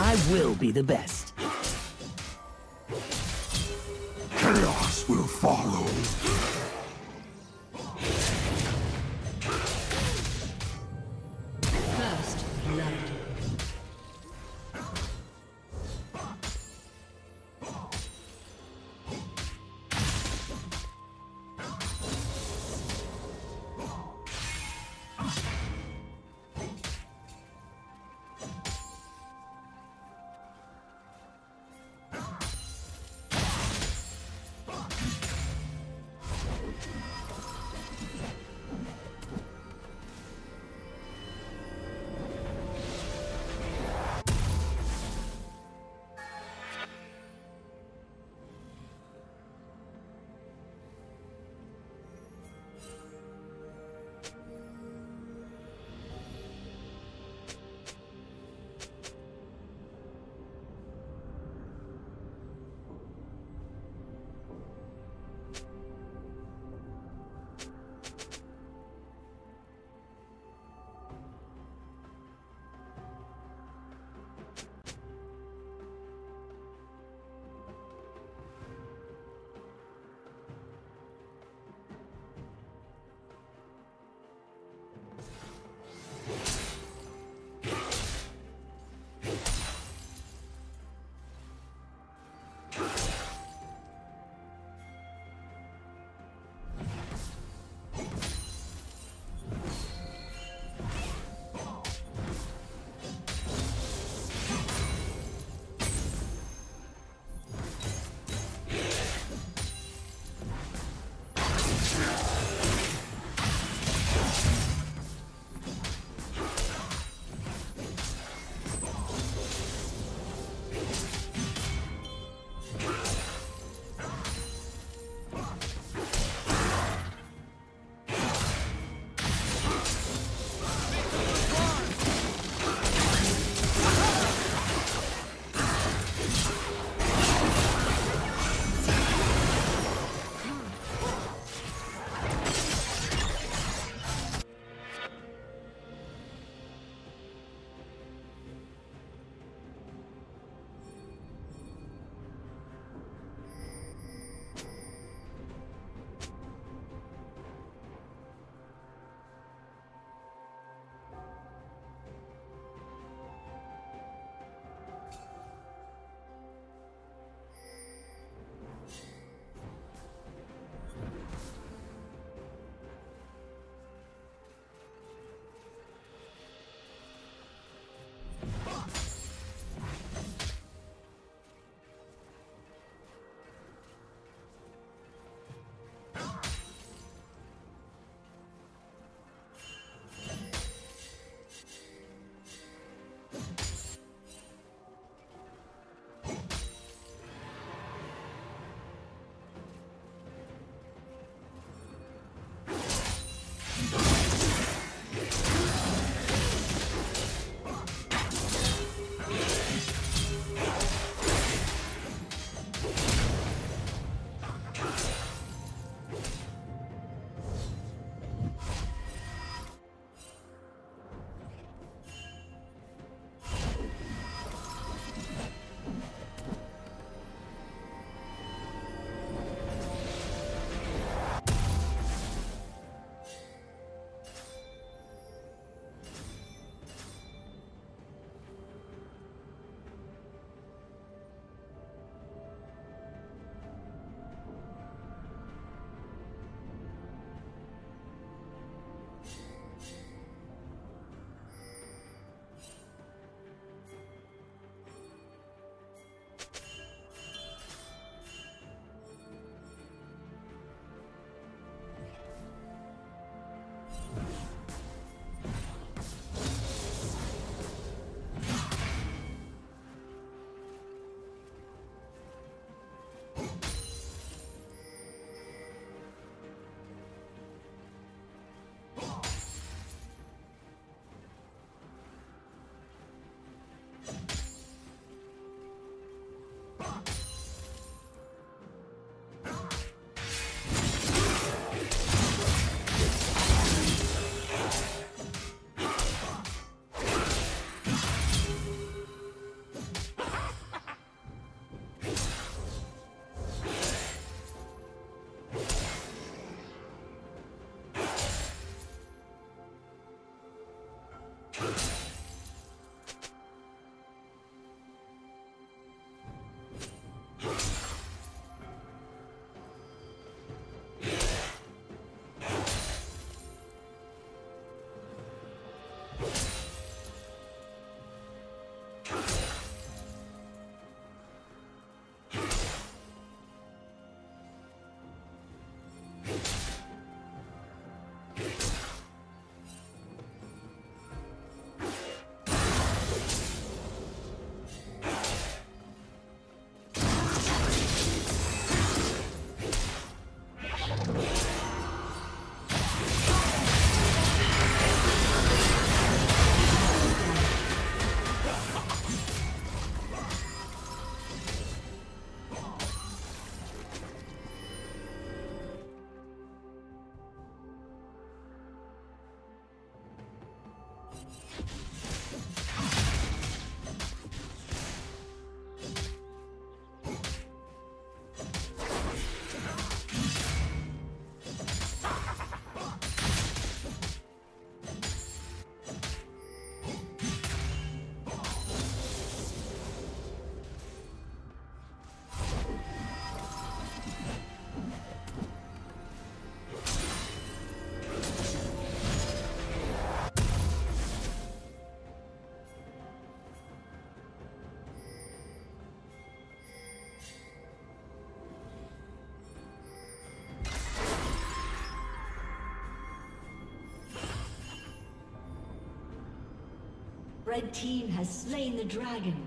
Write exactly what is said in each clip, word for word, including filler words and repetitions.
I will be the best. Chaos will follow. First blood. Red team has slain the dragon.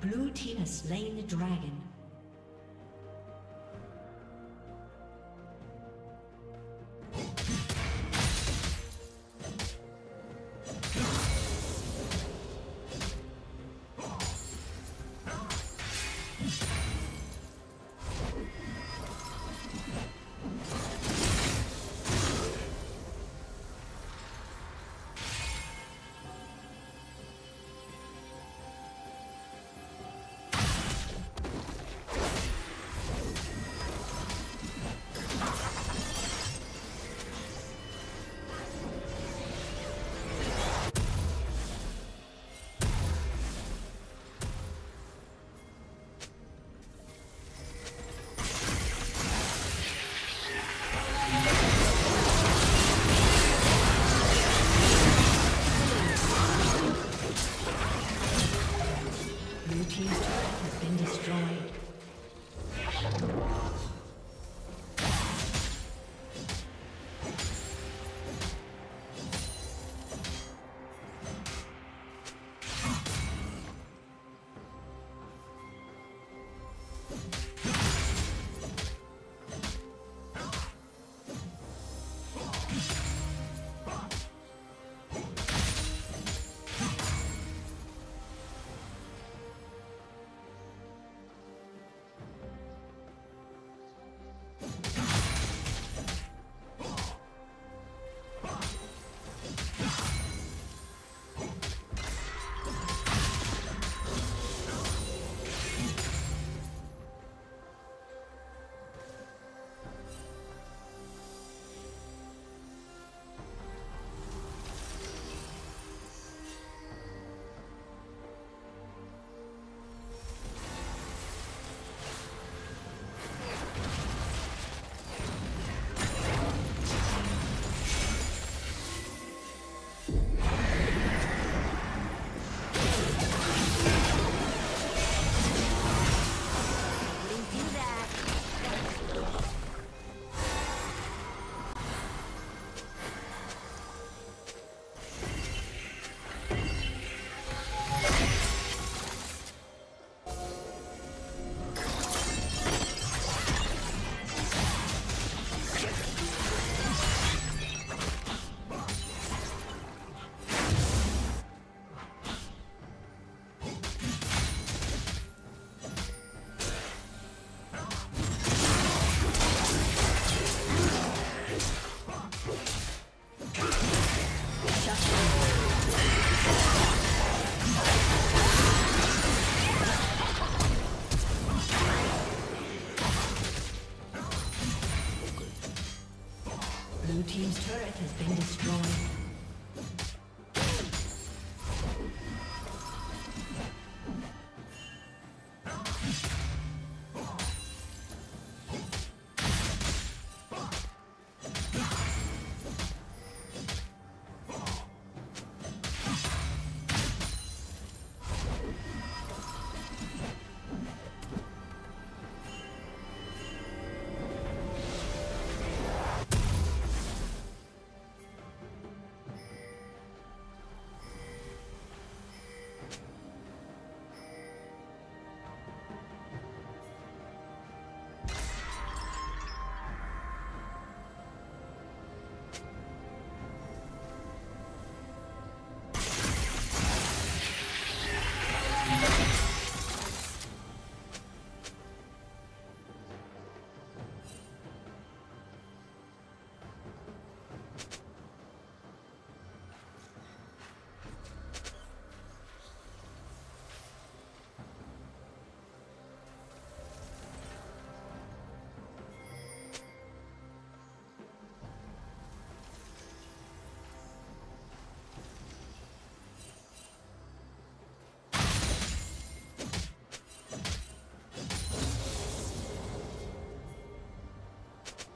Blue team has slain the dragon.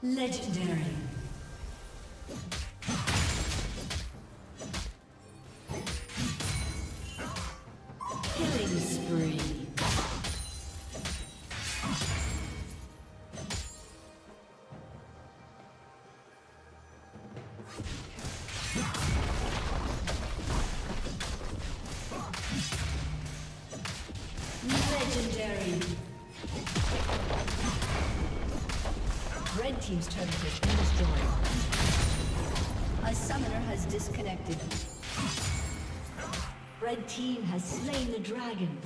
Legendary. Killing spree. Legendary. Red team's turret has been destroyed. A summoner has disconnected. Red team has slain the dragon.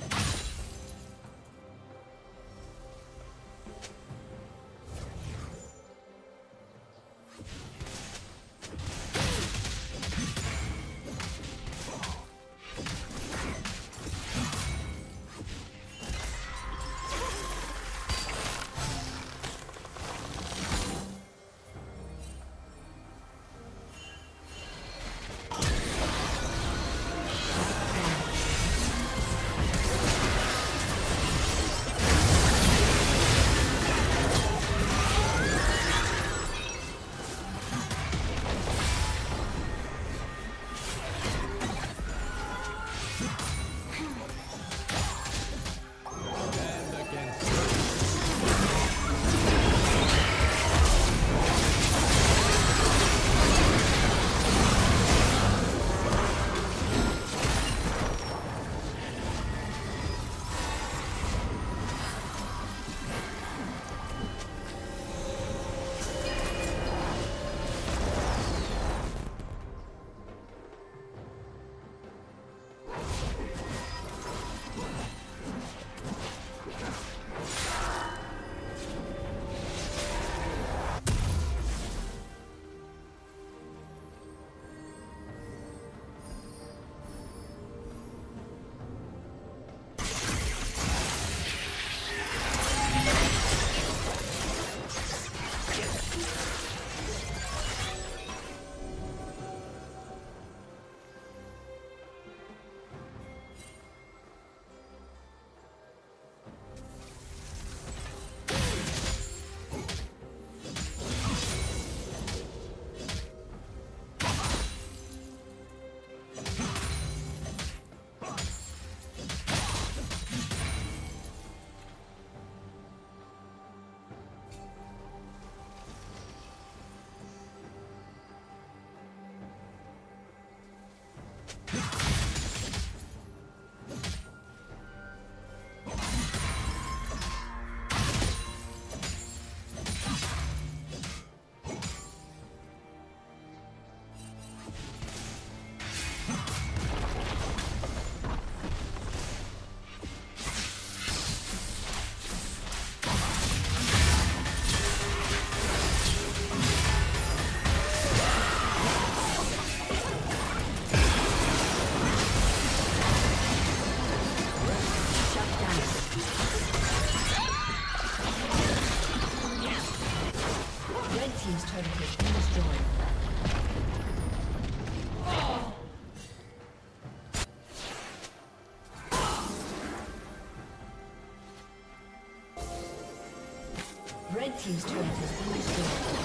Red team's turret has been destroyed.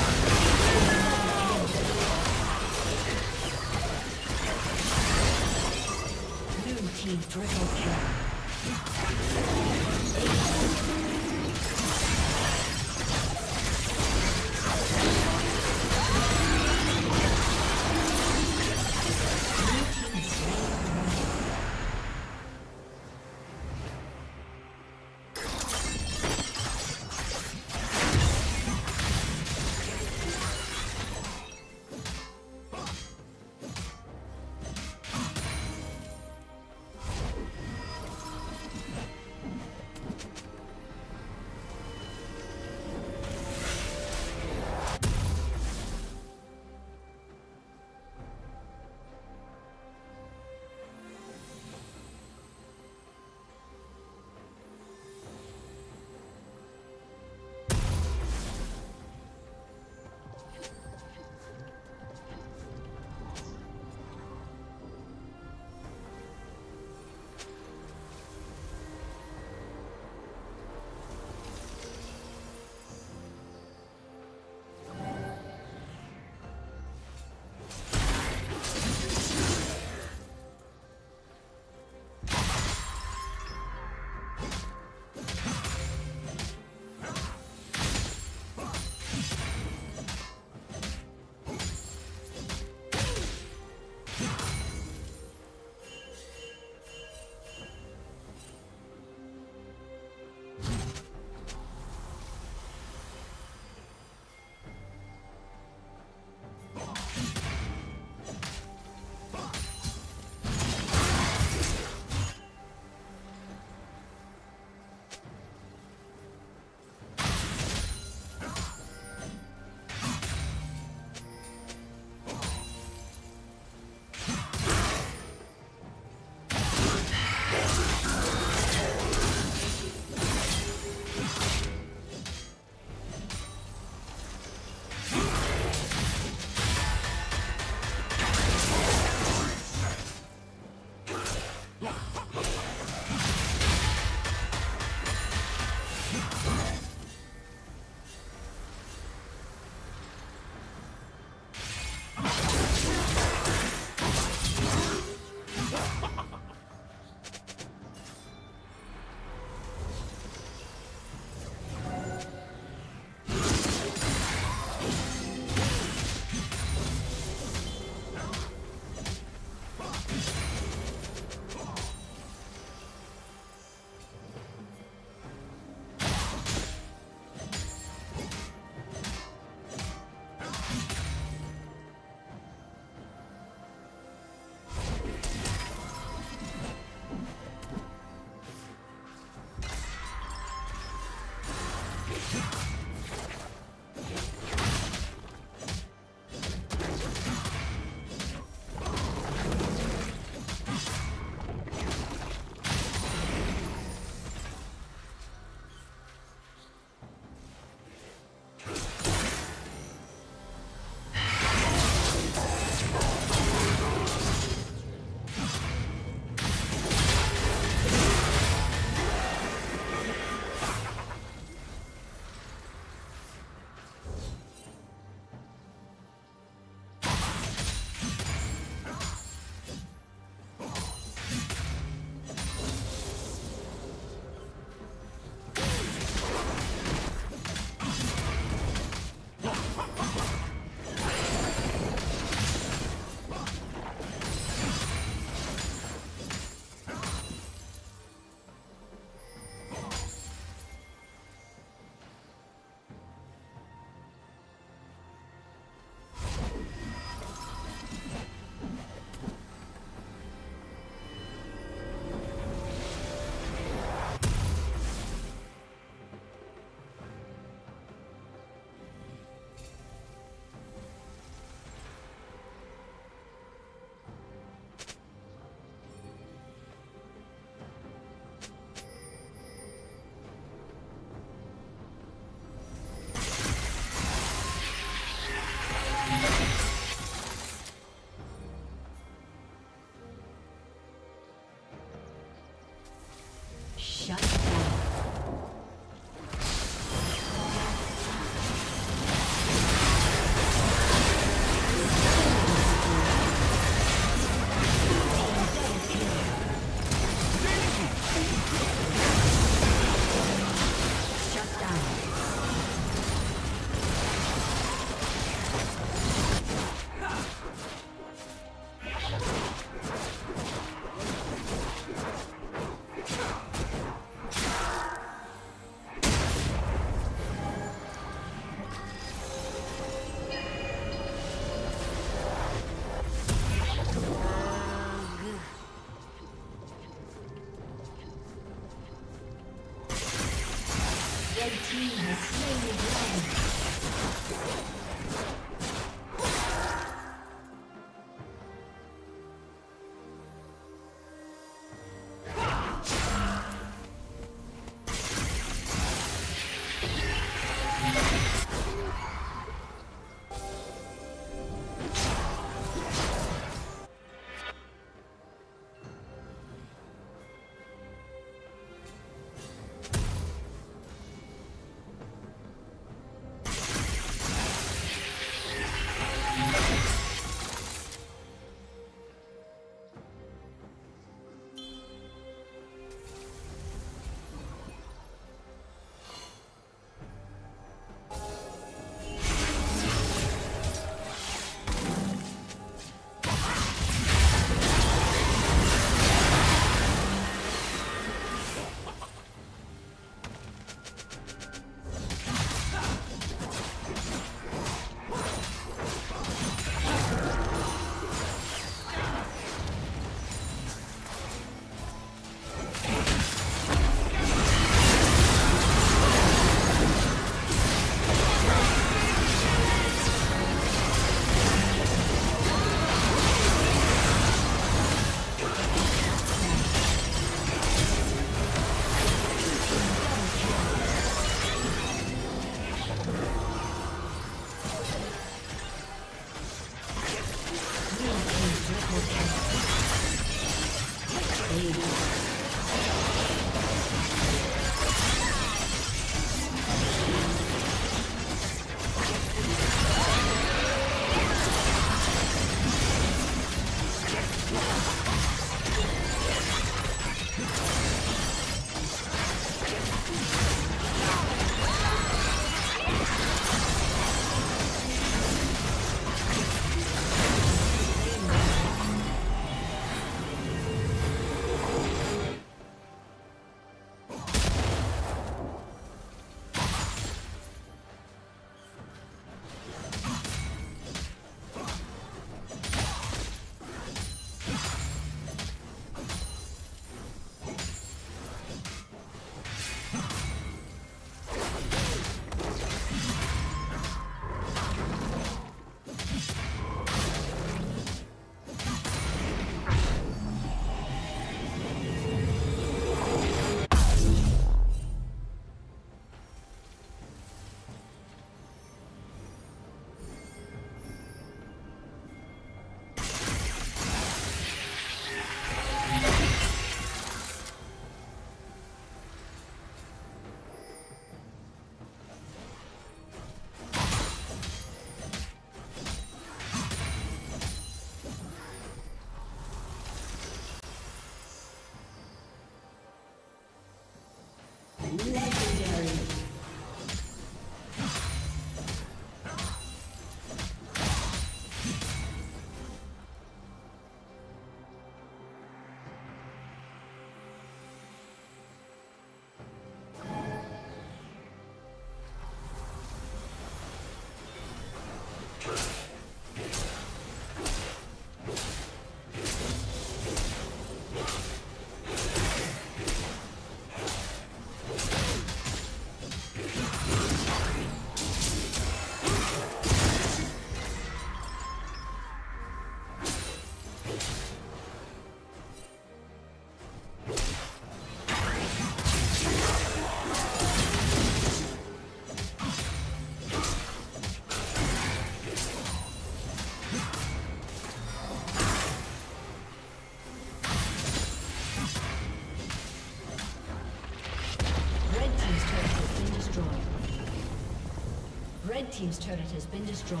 Red team's turret has been destroyed.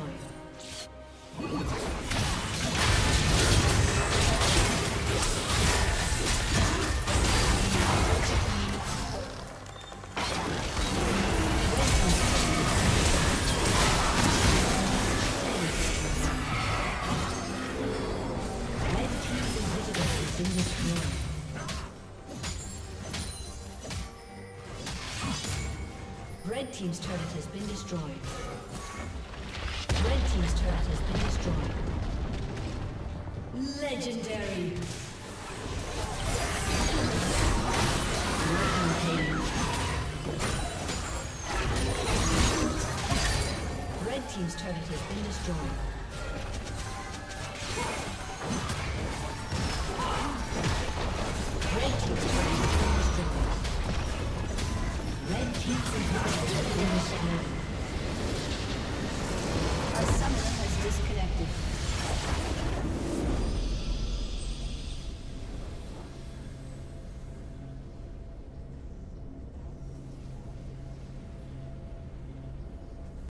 Red team's turret has been destroyed. Red team's turret has been destroyed. Legendary. Red team's turret has been destroyed.